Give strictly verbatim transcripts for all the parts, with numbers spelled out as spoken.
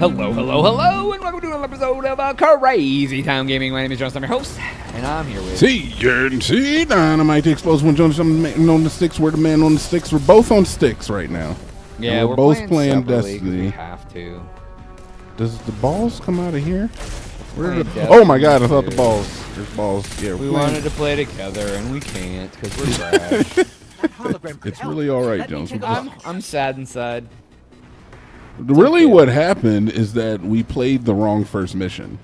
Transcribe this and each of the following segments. Hello, hello, hello, and welcome to another episode of uh, Crazy Town Gaming. My name is Jonaas, I'm your host, and I'm here with T N T Dynamite, Explosive One, Jonaas, I'm the man on the sticks, we're the man on the sticks, we're both on sticks right now. Yeah, we're, we're both playing, playing Destiny. We have to. Does the balls come out of here? We're the, oh my god, I thought the balls. There's balls. Yeah, we playing. wanted to play together, and we can't, because we're trash. It's really alright, Jonaas. I'm, I'm sad inside. Really, what happened is that we played the wrong first mission.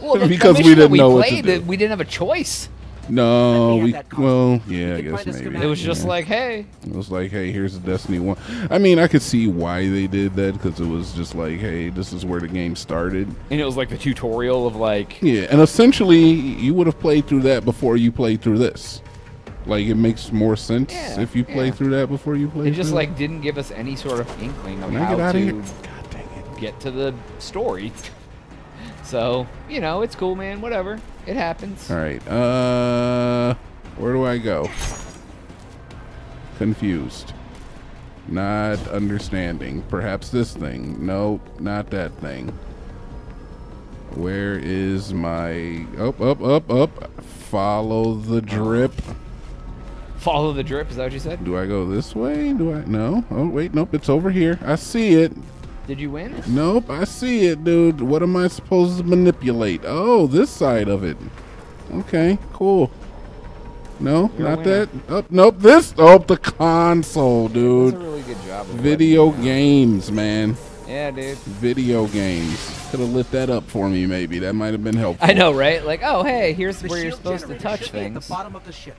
Well, because mission we didn't we know what to do. We didn't have a choice. No, we, we well, yeah, we I guess maybe. It was yeah. just like, hey. It was like, hey, here's the Destiny one. I mean, I could see why they did that, because it was just like, hey, this is where the game started. And it was like the tutorial of like... Yeah, and essentially, you would have played through that before you played through this. Like, it makes more sense yeah, if you play yeah. through that before you play through it. just, like, didn't give us any sort of inkling of how to God dang it. get to the story. So, you know, it's cool, man. Whatever. It happens. All right. Uh, where do I go? Confused. Not understanding. Perhaps this thing. Nope, not that thing. Where is my... Up, up, up, up. Follow the drip. Follow the drip, is that what you said? Do I go this way? Do I? No. Oh, wait. Nope. It's over here. I see it. Did you win? Nope. I see it, dude. What am I supposed to manipulate? Oh, this side of it. Okay. Cool. No, You're not that. Oh, nope. This. Oh, the console, dude. That's a really good job. Video games, man. Yeah, dude. Video games. Could have lit that up for me, maybe. That might have been helpful. I know, right? Like, oh, hey, here's where you're supposed to touch things. At the bottom of the ship.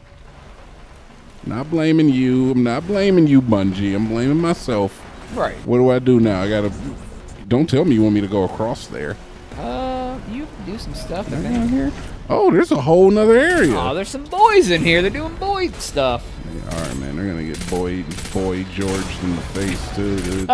Not blaming you. I'm not blaming you, Bungie. I'm blaming myself. Right. What do I do now? I gotta. Don't tell me you want me to go across there. Uh, you can do some stuff in here. Oh, there's a whole nother area. Oh, there's some boys in here. They're doing boy stuff. Yeah, all right, man. They're gonna get boy, boy Georged in the face too, dude.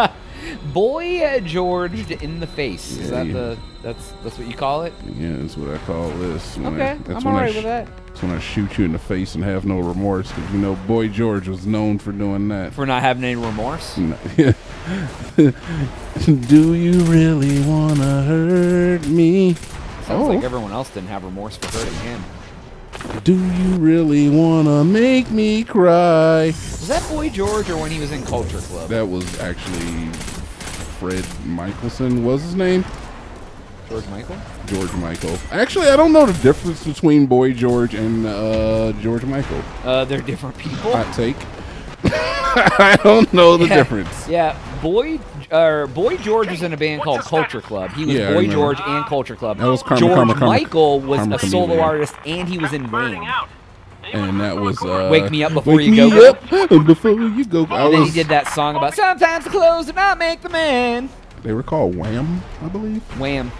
Boy Georged in the face. Yeah, Is that yeah. the? That's that's what you call it? Yeah, that's what I call this. When okay, I, that's I'm alright with that. That's when I shoot you in the face and have no remorse, because you know Boy George was known for doing that. For not having any remorse? No. Do you really wanna hurt me? Sounds oh. like everyone else didn't have remorse for hurting him. Do you really wanna make me cry? Was that Boy George or when he was in Culture Club? That was actually Fred Michelson, was his name? George Michael? George Michael. Actually, I don't know the difference between Boy George and uh, George Michael. Uh, they're different people. Hot take. I don't know the yeah. difference. Yeah, Boy uh, Boy George was in a band called Culture Club. He was yeah, Boy George and Culture Club. That was Karma, George Karma, Karma, Michael was Karma, a solo Karma. artist, and he was in Wham. And that was uh, Wake Me Up Before You Go. Wake Me Up Before You Go. And then he did that song about sometimes the clothes do not make the man. They were called Wham, I believe. Wham.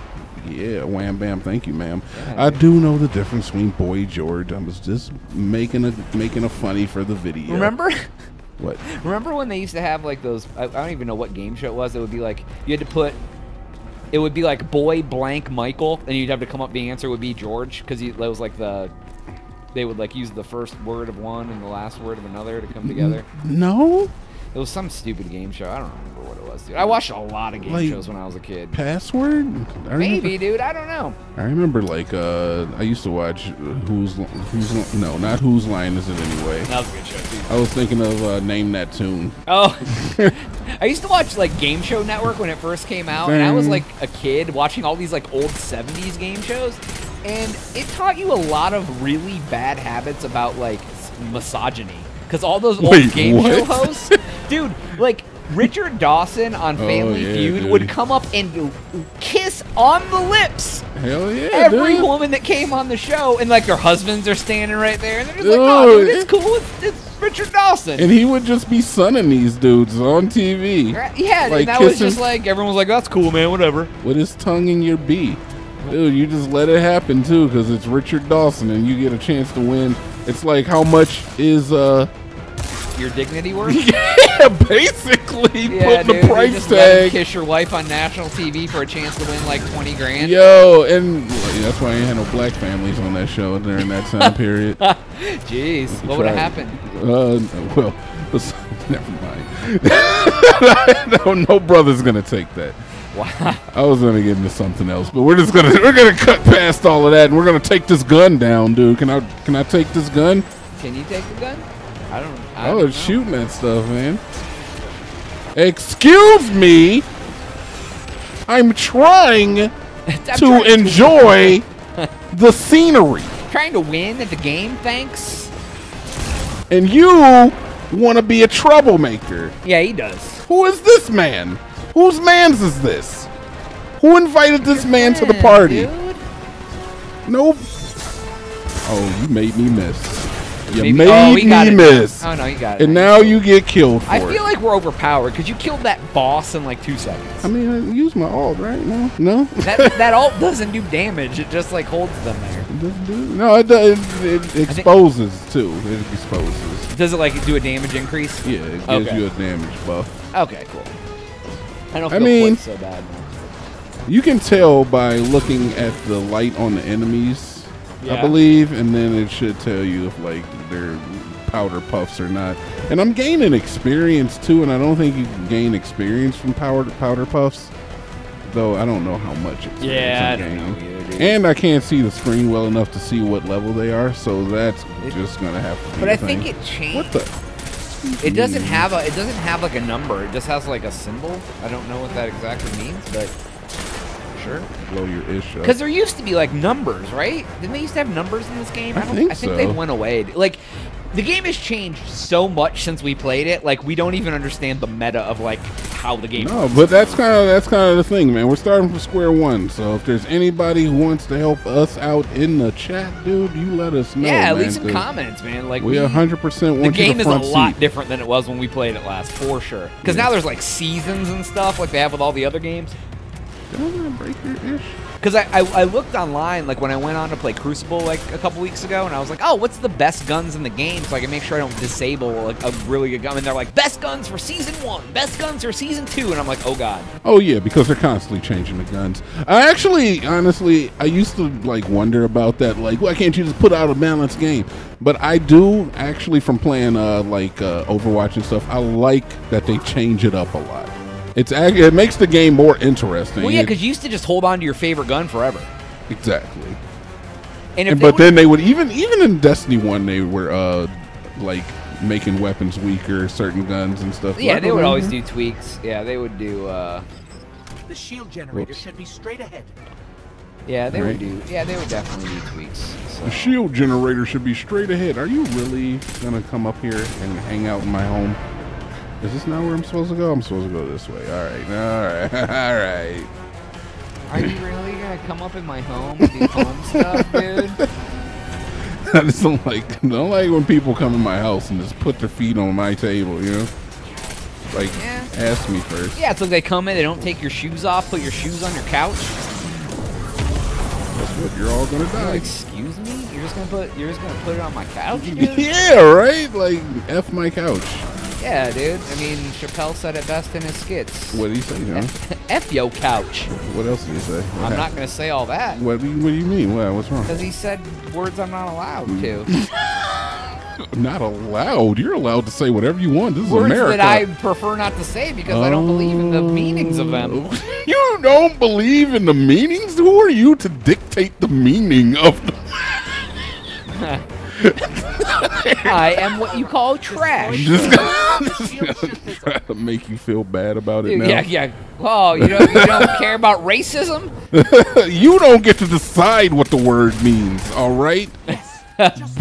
Yeah, wham bam, thank you, ma'am. Yeah, I, I do know the difference between Boy George. I was just making a making a funny for the video. Remember? What? Remember when they used to have like those? I, I don't even know what game show it was. It would be like you had to put. It would be like Boy Blank Michael, and you'd have to come up. The answer would be George, because it was like the. They would like use the first word of one and the last word of another to come together. No. It was some stupid game show. I don't remember what it was, dude. I watched a lot of game like, shows when I was a kid. Password? I Maybe, remember, dude. I don't know. I remember, like, uh, I used to watch Whose, Who's, no, not Whose Line Is It Anyway? That was a good show, dude. I was thinking of uh, Name That Tune. Oh. I used to watch, like, Game Show Network when it first came out, Dang. and I was, like, a kid watching all these, like, old seventies game shows, and it taught you a lot of really bad habits about, like, misogyny. Because all those old Wait, game what? show hosts, dude, like Richard Dawson on Family oh, yeah, Feud dude. would come up and kiss on the lips. Hell yeah, Every dude. woman that came on the show, and like their husbands are standing right there, and they're just dude. like, oh, dude, it's cool, it's, it's Richard Dawson. And he would just be sunning these dudes on T V. Right? Yeah, like, and that kissing. was just like, everyone was like, that's cool, man, whatever. With his tongue in your bee. Dude, you just let it happen, too, because it's Richard Dawson, and you get a chance to win. It's like, how much is uh your dignity worth? Yeah, basically, yeah, put dude, the price just tag. Let him kiss your wife on national T V for a chance to win like twenty grand. Yo, and well, that's why I ain't had no black families on that show during that time period. Jeez, what would have happened? Uh, well, never mind. No, no brother's gonna take that. Wow. I was gonna get into something else, but we're just gonna we're gonna cut past all of that, and we're gonna take this gun down, dude. Can I can I take this gun? Can you take the gun? I don't. I, I was don't know. Shooting that stuff, man. Excuse me. I'm trying I'm to trying enjoy to the scenery. Trying to win at the game, thanks. And you want to be a troublemaker. Yeah, he does. Who is this man? Whose man's is this? Who invited this man to the party? Dude. Nope. Oh, you made me miss. You Maybe. made oh, he got me it. miss. Oh, no, you got it. And now you get killed for I feel it. like we're overpowered because you killed that boss in like two seconds. I mean, I use my ult, right? No? No? that, that ult doesn't do damage. It just like holds them there. It doesn't do No, it, it, it exposes think, too. It exposes. Does it like do a damage increase? Yeah, it gives okay. you a damage buff. Okay, cool. I don't feel I mean, so bad. You can tell by looking at the light on the enemies. Yeah. I believe, and then it should tell you if like they're powder puffs or not. And I'm gaining experience too, and I don't think you can gain experience from powder powder puffs, though I don't know how much experience yeah, I'm gaining. I don't know either, and I can't see the screen well enough to see what level they are, so that's it, just gonna have to. Be but I thing. think it changed. What the? It doesn't have a. It doesn't have like a number. It just has like a symbol. I don't know what that exactly means, but. Sure. Blow your ish up. Because there used to be like numbers, right? Didn't they used to have numbers in this game? I, I don't think I think so. They went away. Like the game has changed so much since we played it. Like we don't even understand the meta of like how the game. No, works. But that's kind of that's kind of the thing, man. We're starting from square one. So if there's anybody who wants to help us out in the chat, dude, you let us know. Yeah, man, leave some comments, man. Like we one hundred percent want the game you to is front a lot seat. different than it was when we played it last, for sure. Because yeah. now there's like seasons and stuff like they have with all the other games. Because I, I, I looked online, like when I went on to play Crucible like a couple weeks ago, and I was like, oh, what's the best guns in the game so I can make sure I don't disable like a really good gun. And they're like, best guns for season one, best guns for season two, and I'm like, oh god. Oh yeah, because they're constantly changing the guns. I actually, honestly, I used to like wonder about that, like why can't you just put out a balanced game? But I do actually, from playing uh, like uh, Overwatch and stuff, I like that they change it up a lot. It's it makes the game more interesting. Well, yeah, because you used to just hold on to your favorite gun forever. Exactly. And, and but then they would even even in Destiny one they were uh like making weapons weaker, certain guns and stuff. Yeah, like they would remember? always do tweaks. Yeah, they would do. Uh... The shield generator Whoops. should be straight ahead. Yeah, they right. would do. Yeah, they would definitely do tweaks. So. The shield generator should be straight ahead. Are you really gonna come up here and hang out in my home? Is this not where I'm supposed to go? I'm supposed to go this way. All right. All right. All right. Are you really going to come up in my home and do home stuff, dude? I just don't like, don't like when people come in my house and just put their feet on my table, you know? Like, yeah. ask me first. Yeah, it's like they come in, they don't take your shoes off, put your shoes on your couch. Guess what? You're all going to die. You're, excuse me? You're just going to put You're just gonna put it on my couch, dude? Yeah, right? Like, F my couch. Yeah, dude. I mean, Chappelle said it best in his skits. What did he say, John? F yo couch. What else did he say? What I'm happened? not going to say all that. What do you, what do you mean? What, what's wrong? Because he said words I'm not allowed to. Not allowed? You're allowed to say whatever you want. This is words America. Words that I prefer not to say because um, I don't believe in the meanings of them. You don't believe in the meanings? Who are you to dictate the meaning of them? I am what you call trash. Just try to make you feel bad about it Dude, now. Yeah, yeah. Oh, you don't, you don't care about racism? You don't get to decide what the word means, all right?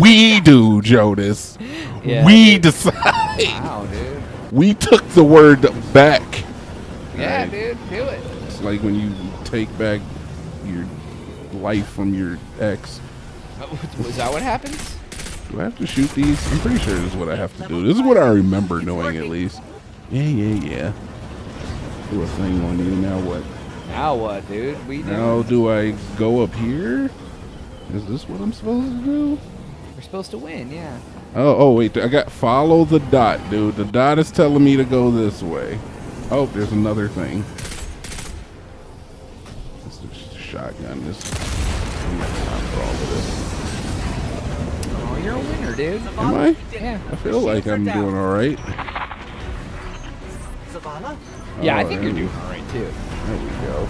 We do, Jonas. Yeah, we dude. decide. Wow, dude. We took the word back. Yeah, right. dude. Do it. It's like when you take back your life from your ex. Is that what happens? Do I have to shoot these? I'm pretty sure this is what I have to do. This is what I remember knowing, at least. Yeah, yeah, yeah. Do a thing on you. Now what? Now what, dude? We now do I go up here? Is this what I'm supposed to do? We're supposed to win, yeah. Oh, oh, wait. I got follow the dot, dude. The dot is telling me to go this way. Oh, there's another thing. This is a shotgun. This. I'm not for all of this. You're a winner, dude. Am I? Yeah. I feel like I'm doing all right. Zavala, Yeah, oh, I think you're doing all right, too. There we go.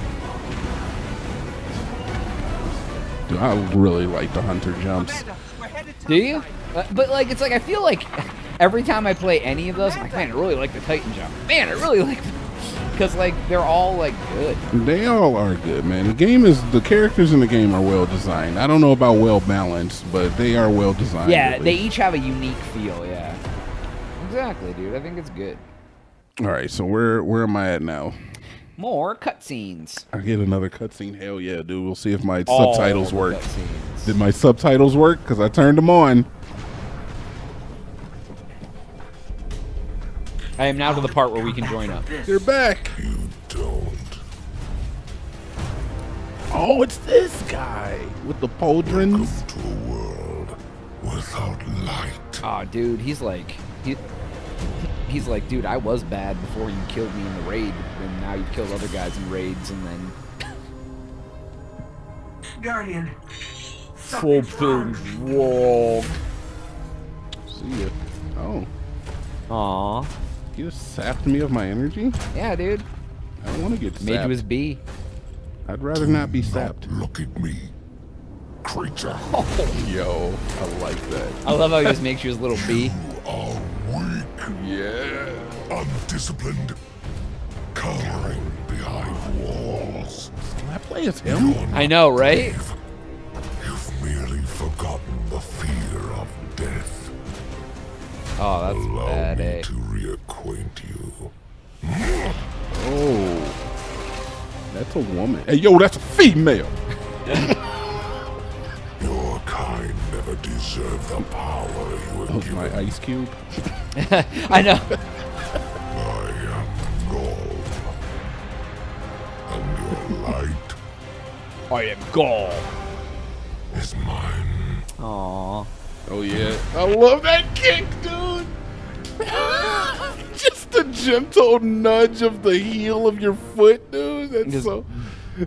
Dude, I really like the Hunter jumps. Do you? But, like, it's like, I feel like every time I play any of those, I'm like, man, I really like the Titan jump. Man, I really like the... Because, like, they're all, like, good. They all are good, man. The game is... The characters in the game are well-designed. I don't know about well-balanced, but they are well-designed. Yeah, they each have a unique feel, yeah. Exactly, dude. I think it's good. All right, so where where am I at now? More cutscenes. I get another cutscene. Hell yeah, dude. We'll see if my all subtitles work. Cutscenes. Did my subtitles work? Because I turned them on. I am now to the part where we can join up. You're back. You don't. Oh, it's this guy with the pauldrons. Welcome to a world without light. Aw, oh, dude, he's like, he, he's like, dude, I was bad before you killed me in the raid, and now you've killed other guys in raids, and then. Guardian. Something's wrong. See ya. Oh. Aww. You just sapped me of my energy? Yeah, dude. I don't want to get sapped. Made you his bee. I'd rather Do not be sapped. Not look at me, creature. Oh. Yo, I like that. I love how he just makes you his little bee. You are weak. Yeah. Undisciplined. Cowering behind walls. Can I play as him? I know, right? Brave. You've merely forgotten the fear of death. Oh, that's Allow bad, me eh? to reacquaint you. Oh, that's a woman. Hey, yo, that's a female. Your kind never deserved the power you have given. My ice cube. I know. I am gold, and your light. I am gold. Is mine. Aww. Oh yeah, I love that kick, dude. Just the gentle nudge of the heel of your foot, dude. That's Just so,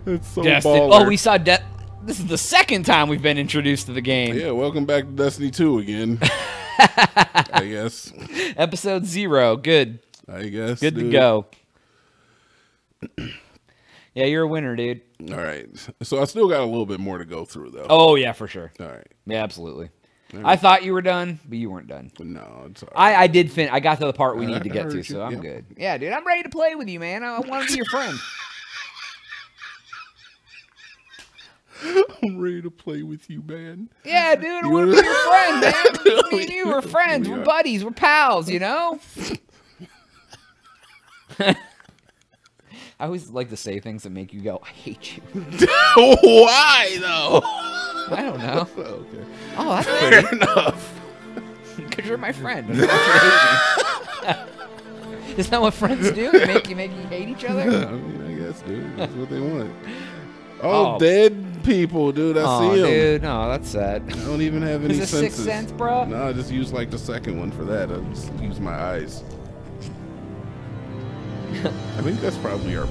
that's so baller. Oh, we saw De This is the second time we've been introduced to the game. Yeah, welcome back to Destiny two again. I guess. Episode zero, good. I guess. Good dude. to go. Yeah, you're a winner, dude. All right, so I still got a little bit more to go through, though. Oh yeah, for sure. All right. Yeah, absolutely. I thought you were done, but you weren't done. No, it's all right. I, I did fin I got to the part we need to get to, so I'm yeah. good. Yeah, dude, I'm ready to play with you, man. I want to be your friend. I'm ready to play with you, man. Yeah, dude, I want to be your friend, man. Me and you were friends. We we're buddies. We're pals, you know? I always like to say things that make you go, I hate you. Why, though? I don't know. Okay. Oh, that's Fair funny. enough. Because you're my friend. Is that what friends do? They make you make you hate each other? I mean, I guess, dude. That's what they want. Oh, oh. dead people, dude. I oh, see them. dude. No, that's sad. I don't even have any senses. Is it sixth sense, bro? No, I just use, like, the second one for that. I just use my eyes. I think that's probably our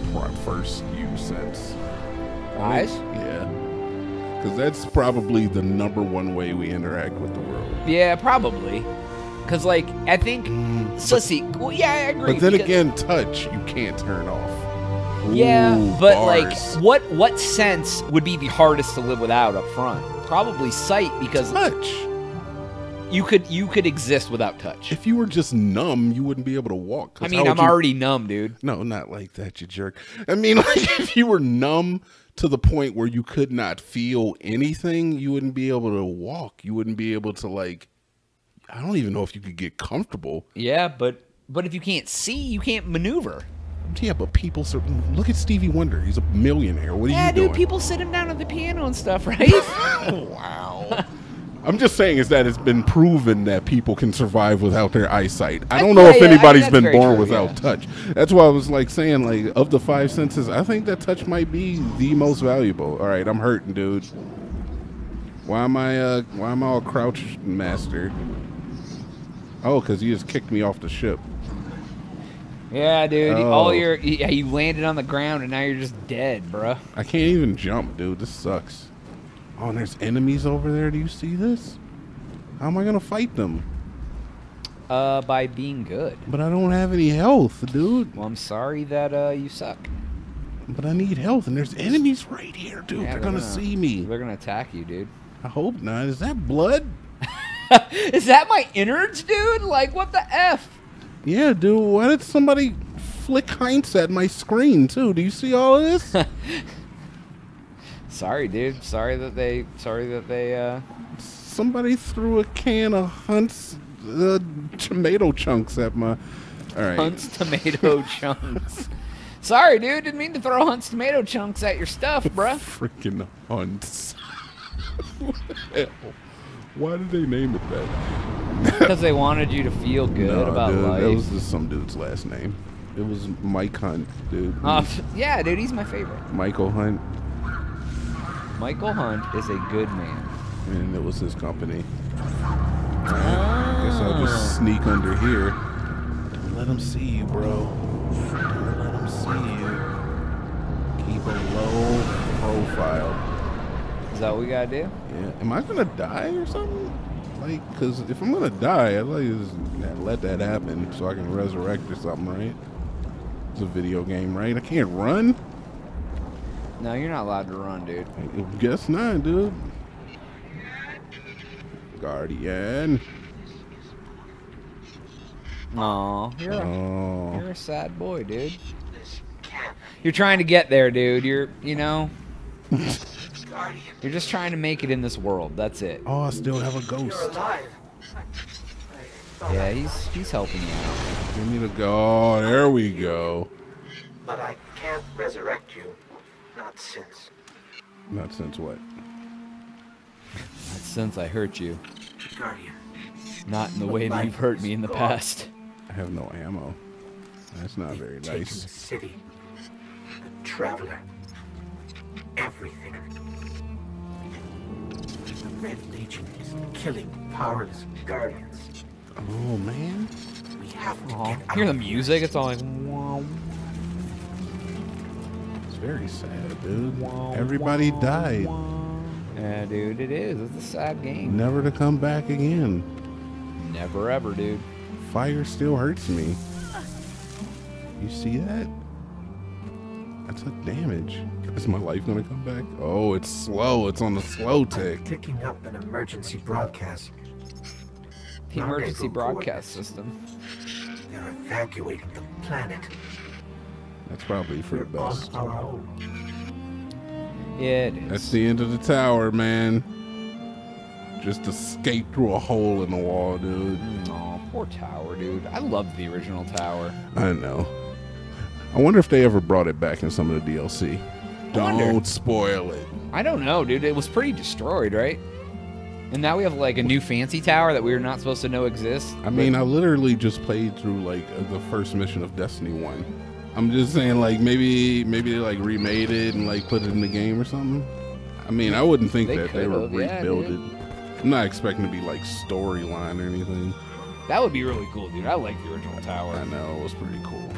first few cents. Eyes? Yeah. Because that's probably the number one way we interact with the world. Yeah, probably. Because, like, I think... Mm, so, but, see, well, yeah, I agree. But then again, touch, you can't turn off. Ooh, yeah, but, bars. like, what what sense would be the hardest to live without up front? Probably sight, because... Touch! You could you could exist without touch. If you were just numb, you wouldn't be able to walk. I mean, I'm you... already numb, dude. No, not like that, you jerk. I mean, like, if you were numb to the point where you could not feel anything, you wouldn't be able to walk. You wouldn't be able to, like, I don't even know if you could get comfortable. Yeah, but but if you can't see, you can't maneuver. Yeah, but people... Look at Stevie Wonder. He's a millionaire. What are yeah, you doing? Yeah, dude, people sit him down at the piano and stuff, right? Wow. I'm just saying is that it's been proven that people can survive without their eyesight. I don't know yeah, if anybody's yeah, I mean, been born true, without yeah. touch. That's why I was like saying, like, of the five senses, I think that touch might be the most valuable. All right, I'm hurting, dude. Why am I uh why am I all crouched, master? Oh, because you just kicked me off the ship. Yeah, dude. Oh. All your yeah, you landed on the ground and now you're just dead, bruh. I can't even jump, dude. This sucks. Oh, and there's enemies over there. Do you see this? How am I going to fight them? Uh, by being good. But I don't have any health, dude. Well, I'm sorry that uh you suck. But I need health, and there's enemies right here, dude. Yeah, they're, they're gonna, gonna see me. They're gonna attack you, dude. I hope not. Is that blood? Is that my innards, dude? Like, what the F? Yeah, dude. Why did somebody flick Heinz at my screen, too? Do you see all of this? Sorry, dude. Sorry that they... Sorry that they, uh... Somebody threw a can of Hunt's uh, tomato chunks at my... All right. Hunt's tomato chunks. Sorry, dude. Didn't mean to throw Hunt's tomato chunks at your stuff, bruh. Freaking Hunt's. What the hell? Why did they name it that? Because they wanted you to feel good no, about dude, life. That was just some dude's last name. It was Mike Hunt, dude. Uh, yeah, dude, he's my favorite. Michael Hunt. Michael Hunt is a good man. And it was his company. Right, ah. I guess I'll just sneak under here. Don't let him see you, bro. Don't let him see you. Keep a low profile. Is that what we gotta do? Yeah. Am I gonna die or something? Like, cause if I'm gonna die, I'd like to just let that happen so I can resurrect or something, right? It's a video game, right? I can't run. No, you're not allowed to run, dude. I guess not, dude. Guardian. Aw, you're a, oh. you're a sad boy, dude. You're trying to get there, dude. You're, you know. You're just trying to make it in this world. That's it. Oh, I still have a ghost. Yeah, he's he's helping you out. Give me the go. Oh, there we go. But I can't resurrect you. Not since. Not since what? Not since I hurt you. Guardian. Not in the way that you've hurt me in the past. I have no ammo. That's not very nice. The city. The traveler. Everything. The Red Legion is killing powerless guardians. Oh man. We have to Aww. get out. Hear the music, it's all like wow. It's very sad, dude. Wow, Everybody wow, died. Wow. Yeah, dude, it is. It's a sad game. Never to come back again. Never ever, dude. Fire still hurts me. You see that? I took damage. Is my life gonna come back? Oh, it's slow. It's on the slow tick. I'm picking up an emergency broadcast. The emergency broadcast system. They're evacuating the planet. That's probably for the best. Yeah, it is. That's the end of the tower, man. Just escaped through a hole in the wall, dude. Oh, poor tower, dude. I love the original tower. I know. I wonder if they ever brought it back in some of the D L C. Don't spoil it. I don't know, dude. It was pretty destroyed, right? And now we have, like, a new fancy tower that we were not supposed to know exists. I mean, I literally just played through, like, the first mission of Destiny one. I'm just saying, like, maybe maybe they, like, remade it and, like, put it in the game or something. I mean, I wouldn't think that they were rebuilded. I'm not expecting to be, like, storyline or anything. That would be really cool, dude. I like the original tower. I know. It was pretty cool.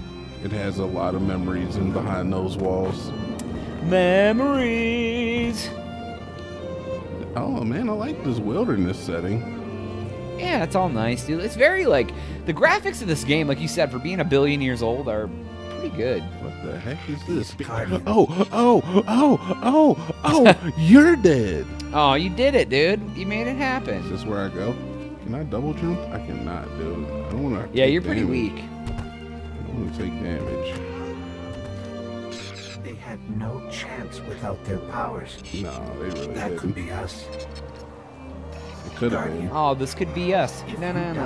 It has a lot of memories in behind those walls. Memories. Oh man, I like this wilderness setting. Yeah, it's all nice, dude. It's very like the graphics of this game, like you said, for being a billion years old, are pretty good. What the heck is this? Oh, oh, oh, oh, oh! You're dead. Oh, you did it, dude. You made it happen. Is this where I go? Can I double jump? I cannot, dude. I don't want to. Yeah, you're pretty weak. I'm gonna take damage. They had no chance without their powers. No, they really didn't. That could be us. It could have been. Oh, this could be us. No, no, no, no,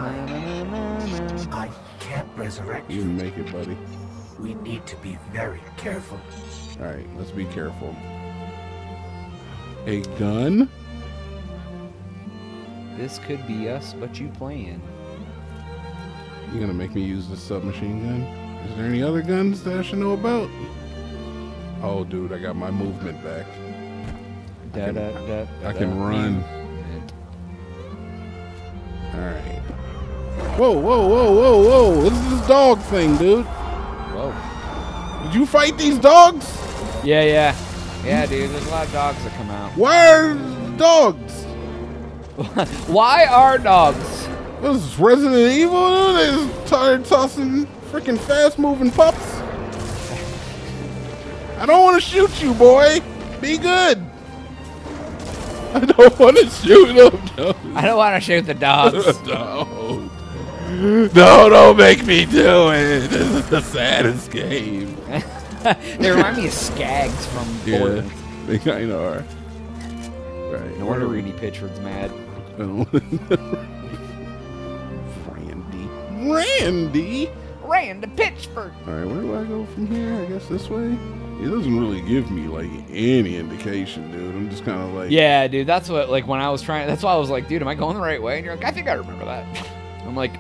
no, no. I can't resurrect you. You make it, buddy. We need to be very careful. All right, let's be careful. A gun? This could be us, but you playing. You're gonna make me use the submachine gun? Is there any other guns that I should know about? Oh, dude, I got my movement back. Da, I can, da, da, da, I can da, run. Alright. Whoa, whoa, whoa, whoa, whoa! This is this dog thing, dude! Whoa. Did you fight these dogs? Yeah, yeah. Yeah, dude, there's a lot of dogs that come out. Why are dogs? Why are dogs? This is Resident Evil. They just started tossing freaking fast-moving pups. I don't want to shoot you, boy. Be good. I don't want to shoot them. I don't want to shoot the dogs. No. No, don't make me do it. This is the saddest game. They remind me of Skags from Boy. Yeah, they kind of are. Right. No wonder Randy Pitchford's mad. Randy. Randy? Randy Pitchford. All right, where do I go from here? I guess this way? It doesn't really give me, like, any indication, dude. I'm just kind of like... Yeah, dude, that's what, like, when I was trying... That's why I was like, dude, am I going the right way? And you're like, I think I remember that. I'm like...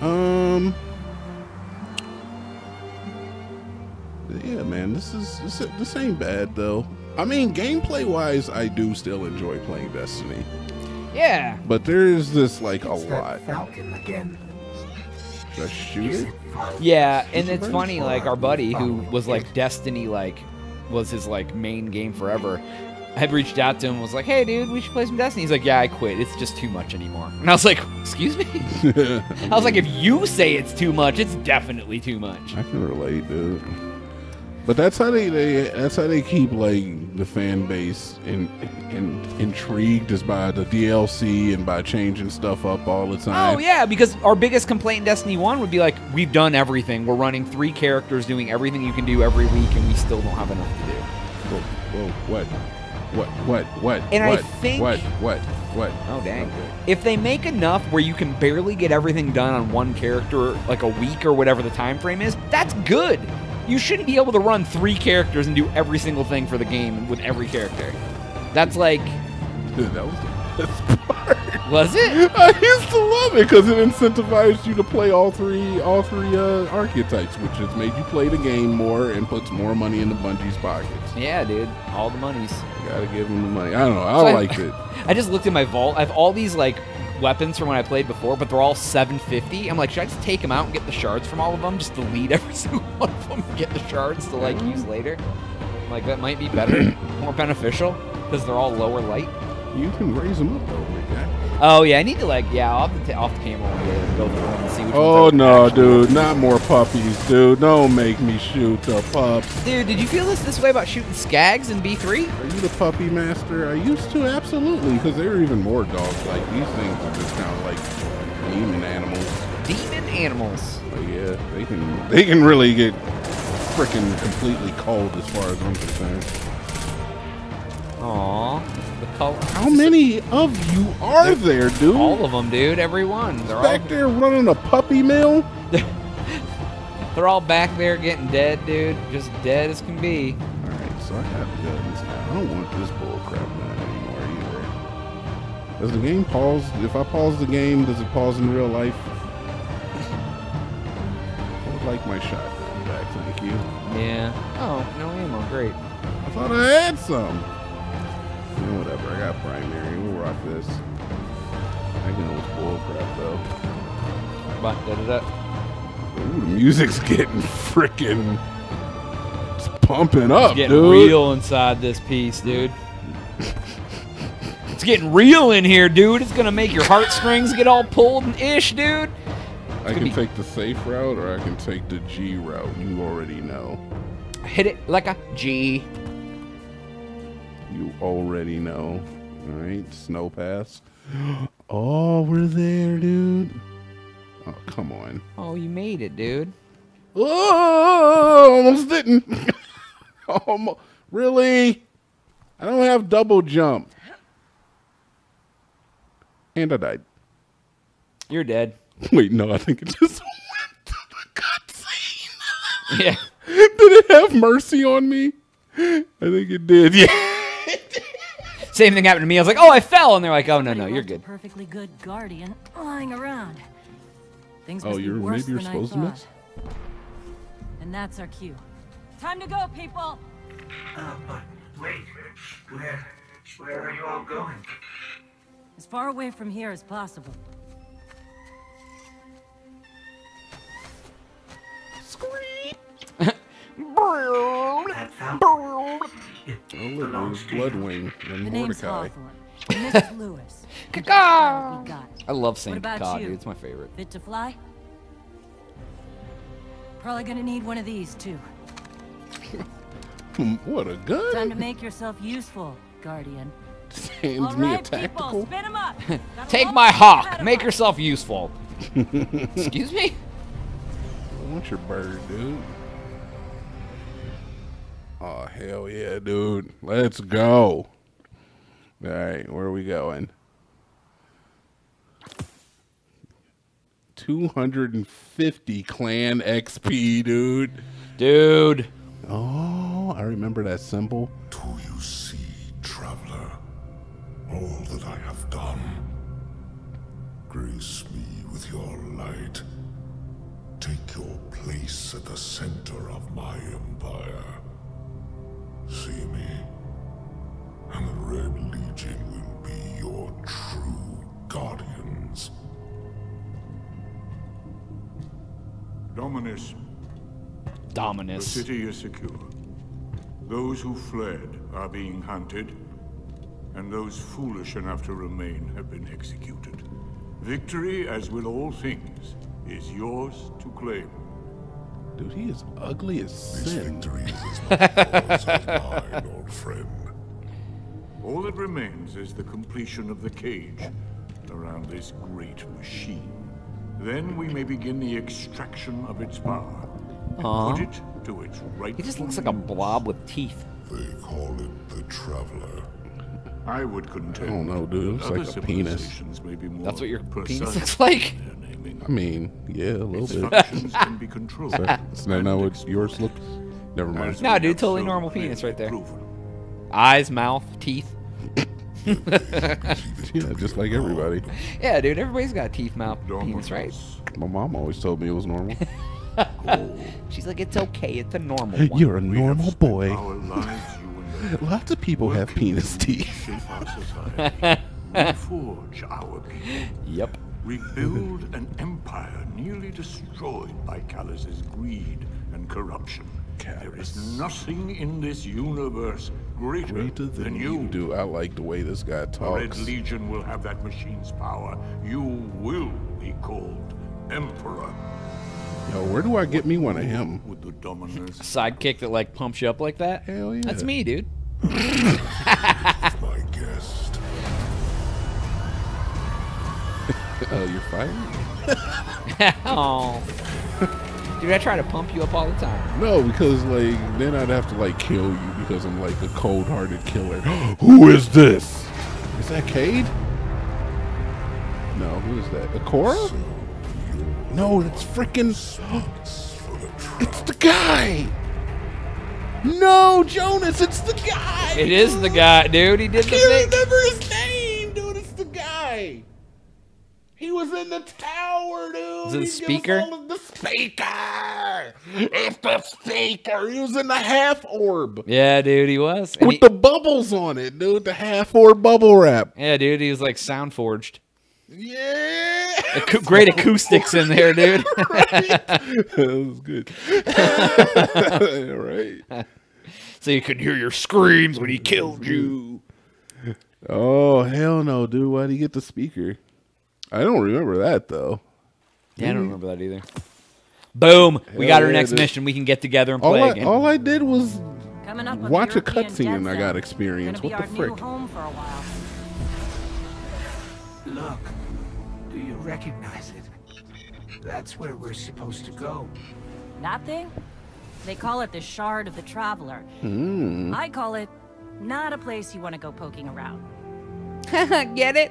Um... Yeah, man, this is... This, this ain't bad, though. I mean, gameplay-wise, I do still enjoy playing Destiny. Yeah. But there is this, like, it's a lot. Falcon again. Should I shoot it? Yeah, and it's funny, like, our buddy who was, like, Destiny, like, was his, like, main game forever, I had reached out to him and was like, hey, dude, we should play some Destiny. He's like, yeah, I quit. It's just too much anymore. And I was like, excuse me? I was like, if you say it's too much, it's definitely too much. I can relate, dude. But that's how they, they that's how they keep, like, the fan base in, in, intrigued is by the D L C and by changing stuff up all the time. Oh, yeah, because our biggest complaint in Destiny one would be, like, we've done everything. We're running three characters, doing everything you can do every week, and we still don't have enough to do. Whoa, whoa, what? What, what, what, and what, I think, what, what, what? Oh, dang. Okay. If they make enough where you can barely get everything done on one character, like, a week or whatever the time frame is, that's good. You shouldn't be able to run three characters and do every single thing for the game with every character. That's like... Dude, that was the best part. Was it? I used to love it because it incentivized you to play all three all three uh, archetypes, which has made you play the game more and puts more money into Bungie's pockets. Yeah, dude. All the monies. You gotta give them the money. I don't know. I so liked it. I just looked in my vault. I have all these, like... weapons from when I played before, but they're all seven fifty. I'm like, should I just take them out and get the shards from all of them? Just delete every single one of them and get the shards to, like, use later? Like, that might be better, more beneficial, because they're all lower light. You can raise them up, though, like that. Oh, yeah, I need to, like, yeah, I'll have to take off the camera one day and go through and see which oh, ones no, dude, not more puppies, dude. Don't make me shoot the pups. Dude, did you feel this this way about shooting Skags in B three? Are you the puppy master? I used to, absolutely, because they were even more dog-like. These things are just kind of like demon animals. Demon animals. But yeah, they can, they can really get freaking completely cold as far as I'm concerned. Aww. How many of you are there, dude? All of them, dude. Every one. They're back all... there running a puppy mill? They're all back there getting dead, dude. Just dead as can be. All right, so I have guns now. I don't want this bullcrap anymore either. Does the game pause? If I pause the game, does it pause in real life? I would like my shotgun back, thank you. Yeah. Oh, no ammo. Great. I thought I had some. Whatever, I got primary. We'll rock this. I can always bull crap though. But da da da. Ooh, the music's getting frickin' it's pumping up, it's getting dude. Getting real inside this piece, dude. It's getting real in here, dude. It's gonna make your heartstrings get all pulled and ish, dude. It's I can be... take the safe route, or I can take the G route. You already know. Hit it like a G. You already know. All right, snow pass. Oh, we're there, dude. Oh, come on. Oh, you made it, dude. Oh, almost didn't. Almost. Really? I don't have double jump. And I died. You're dead. Wait, no, I think it just went to the cutscene. Yeah. Did it have mercy on me? I think it did, yeah. Same thing happened to me. I was like, oh, I fell. And they're like, oh, no, no, you're good. Perfectly good guardian lying around. Things oh, you're, maybe you're supposed to miss? And that's our cue. Time to go, people. Uh, but wait, where, where are you all going? As far away from here as possible. Squeak. Broom. Broom. Oh, look, there's Bloodwing and Mordecai. Hawthorne. Lewis. Ka-ka! I love Saint Cod, dude. It's my favorite. Fit to fly? Probably gonna need one of these too. What a gun! Time to make yourself useful, Guardian. All right, people, spin him up. Take my hawk. Make yourself useful. Excuse me? What's your bird, dude? Oh, hell yeah, dude. Let's go. All right, where are we going? two hundred fifty clan X P, dude. Dude. Oh, I remember that symbol. Do you see, Traveler, all that I have done? Grace me with your light. Take your place at the center of my empire. See me, and the Red Legion will be your true guardians. Dominus. Dominus. The city is secure. Those who fled are being hunted, and those foolish enough to remain have been executed. Victory, as with all things, is yours to claim. Dude, he is ugly as sin. This victory is as much yours as mine, old friend. All that remains is the completion of the cage around this great machine. Then we may begin the extraction of its power. Uh-huh. Put it to its right. He just looks like a blob with teeth. They call it the Traveler. I would contend. I don't know, dude. It looks like a penis. That's what your penis looks like? I mean, yeah, a little bit. Functions can be controlled. Isn't that not what yours looks? Never mind. No, dude, totally normal penis right there. Eyes, mouth, teeth. Yeah, just like everybody. Yeah, dude, everybody's got teeth, mouth, penis, right? My mom always told me it was normal. She's like, it's okay, it's a normal one. You're a normal boy. Lots of people have penis teeth. Reforge our people. Yep. Rebuild an empire nearly destroyed by Calus's greed and corruption. Calus. There is nothing in this universe greater, greater than, than you. you do. I like the way this guy talks. The Red Legion will have that machine's power. You will be called Emperor. Yo, where do I get what me one of him? With the dominance. Sidekick that like pumps you up like that? Hell yeah. That's me, dude. My guest. Oh, you're fired? Oh. Dude, I try to pump you up all the time. No, because like then I'd have to like kill you because I'm like a cold-hearted killer. Who is this? Is that Cade? No, who is that? Akora? So No, it's freaking. It's the guy. No, Jonas, it's the guy. It dude. is the guy, dude. He did I the thing. I can't remember his name, dude. It's the guy. He was in the tower, dude. Is it the speaker? The speaker. It's the speaker. He was in the half orb. Yeah, dude, he was. And With he... the bubbles on it, dude. The half orb bubble wrap. Yeah, dude, he was like sound forged. Yeah. Ac great acoustics in there, dude. Right. That was good. Right. So you could hear your screams when he killed you. Oh hell no, dude! Why'd he get the speaker? I don't remember that though. Yeah, I don't remember that either. Boom! Hell we got our yeah, next dude. mission. We can get together and all play I, again. All I did was watch a cutscene and I got experience. What the frick? Look, do you recognize it? That's where we're supposed to go. That thing? They call it the Shard of the Traveler. Mm. I call it not a place you want to go poking around. Get it?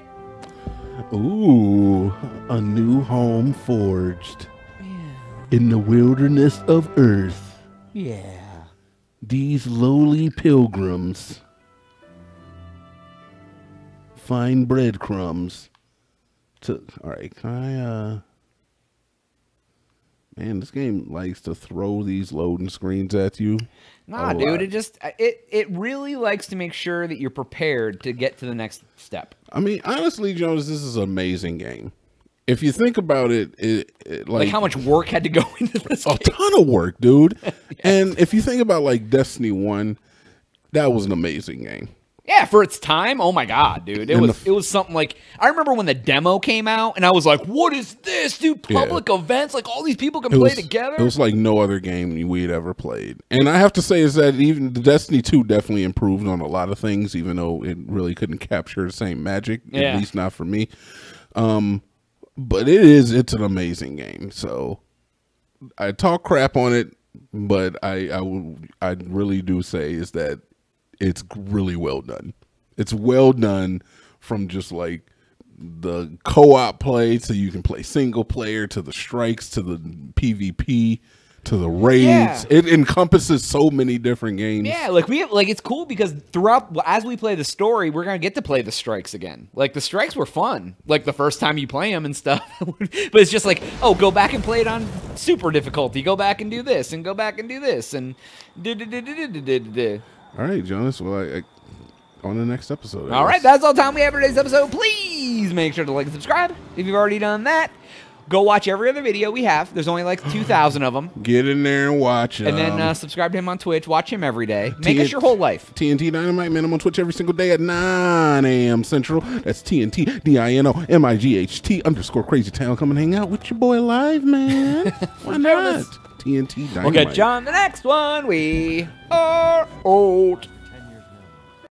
Ooh, a new home forged. Yeah. In the wilderness of Earth. Yeah. These lowly pilgrims find breadcrumbs to all right can I uh man this game likes to throw these loading screens at you. Nah dude lot. it just it it really likes to make sure that you're prepared to get to the next step. I mean honestly Jonas, this is an amazing game if you think about it, it, it like, like how much work had to go into this a game. Ton of work dude. Yeah. And if you think about like Destiny one, that was an amazing game. Yeah, for its time, oh my god, dude. It and was it was something like, I remember when the demo came out and I was like, what is this, dude? Public yeah. events, like all these people can it play was, together. It was like no other game we had ever played. And I have to say is that even Destiny two definitely improved on a lot of things, even though it really couldn't capture the same magic, yeah. at least not for me. Um, but it is, it's an amazing game. So I talk crap on it, but I I, would, I really do say is that it's really well done. It's well done from just like the co-op play, so you can play single player, to the strikes, to the PvP, to the raids. Yeah. It encompasses so many different games. Yeah, like we have, like it's cool because throughout, as we play the story, we're gonna get to play the strikes again. Like the strikes were fun, like the first time you play them and stuff. But it's just like, oh, go back and play it on super difficulty. Go back and do this, and go back and do this, and do do do do do do do. All right, Jonas. Well, I, I, on the next episode. All right, that's all the time we have for today's episode. Please make sure to like and subscribe. If you've already done that, go watch every other video we have. There's only like two thousand of them. Get in there and watch them. And then uh, subscribe to him on Twitch. Watch him every day. Make us your whole life. T N T Dynamite, man. I'm on Twitch every single day at nine A M Central. That's T N T D I N O M I G H T underscore Crazy Town. Come and hang out with your boy live, man. Why not? T N T Dynamite. We'll catch you on the next one. We are out.